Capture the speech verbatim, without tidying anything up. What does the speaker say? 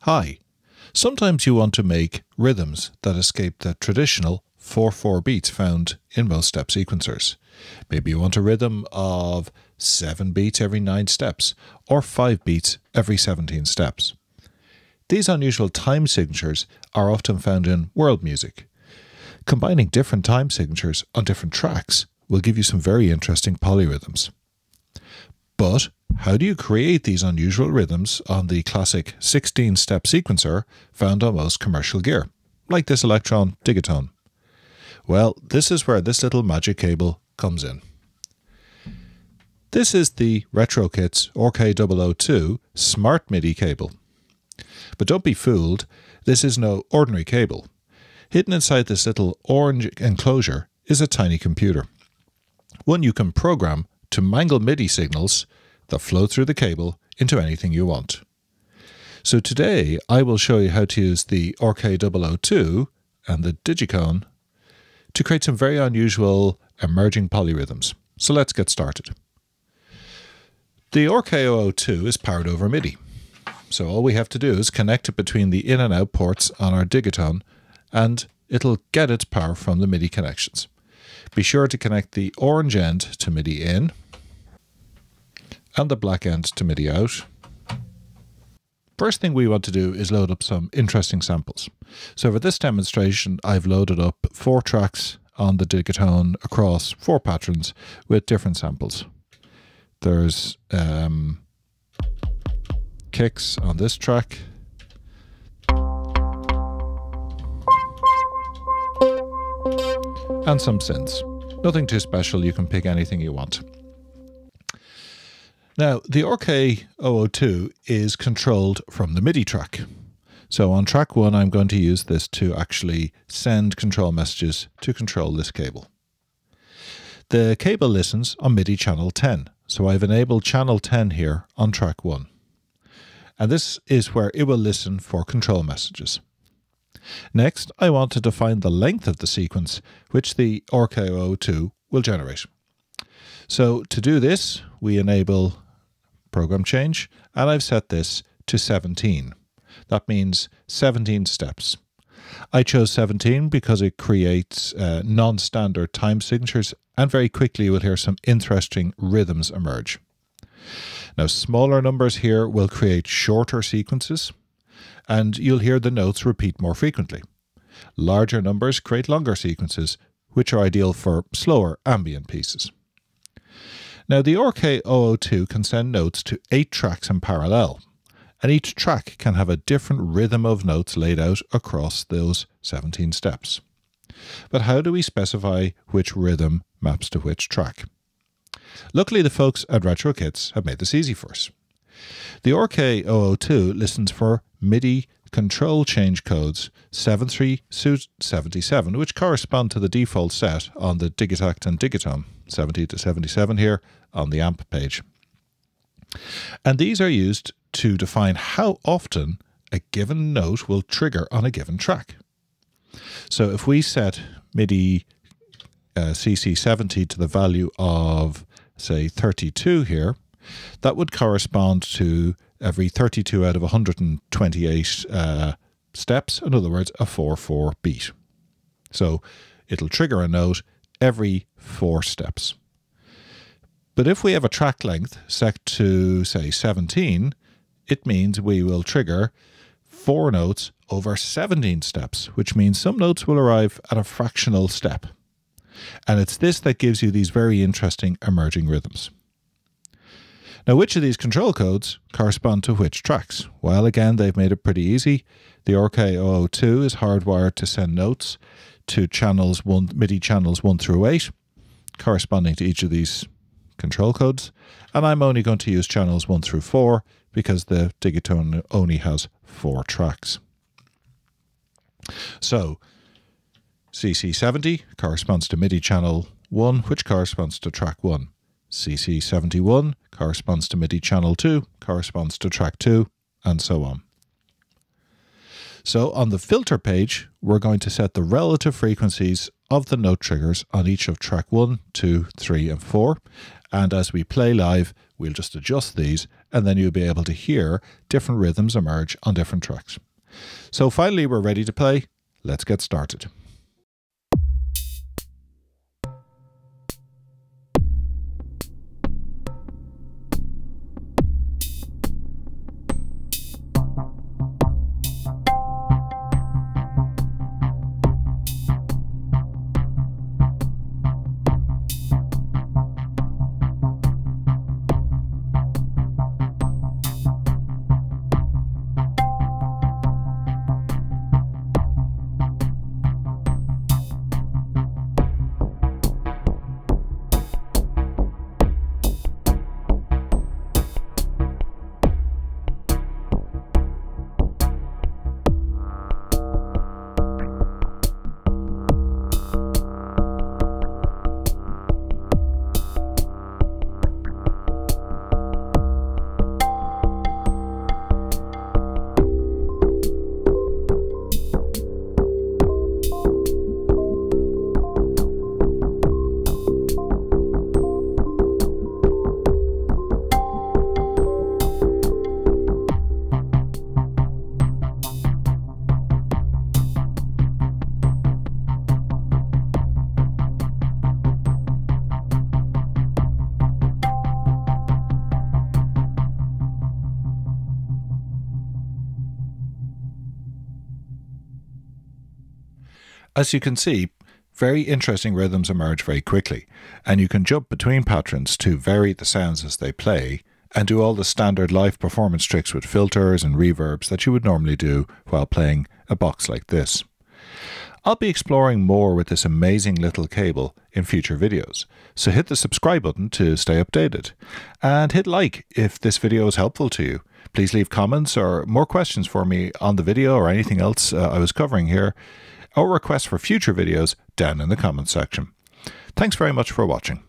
high. Sometimes you want to make rhythms that escape the traditional four four beats found in most step sequencers. Maybe you want a rhythm of seven beats every nine steps, or five beats every seventeen steps. These unusual time signatures are often found in world music. Combining different time signatures on different tracks will give you some very interesting polyrhythms. But how do you create these unusual rhythms on the classic sixteen step sequencer found on most commercial gear, like this Elektron Digitone? Well, this is where this little magic cable comes in. This is the RetroKits R K zero zero two Smart MIDI cable. But don't be fooled, this is no ordinary cable. Hidden inside this little orange enclosure is a tiny computer. One you can program to mangle MIDI signals that flow through the cable into anything you want. So today I will show you how to use the R K zero zero two and the Digitone to create some very unusual emerging polyrhythms. So let's get started. The R K zero zero two is powered over MIDI. So all we have to do is connect it between the in and out ports on our Digitone and it'll get its power from the MIDI connections. Be sure to connect the orange end to MIDI in and the black end to MIDI out. First thing we want to do is load up some interesting samples. So for this demonstration, I've loaded up four tracks on the Digitone across four patterns with different samples. There's um, kicks on this track. And some synths. Nothing too special, you can pick anything you want. Now, the R K zero zero two is controlled from the MIDI track. So on track one, I'm going to use this to actually send control messages to control this cable. The cable listens on MIDI channel ten. So I've enabled channel ten here on track one. And this is where it will listen for control messages. Next, I want to define the length of the sequence which the R K zero zero two will generate. So to do this, we enable program change, and I've set this to seventeen. That means seventeen steps. I chose seventeen because it creates uh, non-standard time signatures, and very quickly we'll hear some interesting rhythms emerge. Now, smaller numbers here will create shorter sequences, and you'll hear the notes repeat more frequently. Larger numbers create longer sequences, which are ideal for slower ambient pieces. Now, the R K zero zero two can send notes to eight tracks in parallel, and each track can have a different rhythm of notes laid out across those seventeen steps. But how do we specify which rhythm maps to which track? Luckily, the folks at RetroKits have made this easy for us. The R K zero zero two listens for MIDI control change codes seventy-three to seventy-seven, which correspond to the default set on the Digitact and Digitone, seventy to seventy-seven here on the amp page. And these are used to define how often a given note will trigger on a given track. So if we set MIDI uh, C C seventy to the value of, say, thirty-two here, that would correspond to every thirty-two out of one hundred twenty-eight uh, steps, in other words, a four four beat. So it'll trigger a note every four steps. But if we have a track length set to, say, seventeen, it means we will trigger four notes over seventeen steps, which means some notes will arrive at a fractional step. And it's this that gives you these very interesting emerging rhythms. Now, which of these control codes correspond to which tracks? Well, again, they've made it pretty easy. The R K zero zero two is hardwired to send notes to channels one, MIDI channels one through eight, corresponding to each of these control codes. And I'm only going to use channels one through four because the Digitone only has four tracks. So, C C seventy corresponds to MIDI channel one, which corresponds to track one. C C seventy-one corresponds to MIDI channel two, corresponds to track two, and so on. So on the filter page, we're going to set the relative frequencies of the note triggers on each of track one, two, three and four, and as we play live we'll just adjust these, and then you'll be able to hear different rhythms emerge on different tracks. So finally we're ready to play. Let's get started. As you can see, very interesting rhythms emerge very quickly, and you can jump between patterns to vary the sounds as they play and do all the standard live performance tricks with filters and reverbs that you would normally do while playing a box like this. I'll be exploring more with this amazing little cable in future videos, so hit the subscribe button to stay updated, and hit like if this video is helpful to you. Please leave comments or more questions for me on the video or anything else uh, I was covering here, or requests for future videos down in the comments section. Thanks very much for watching.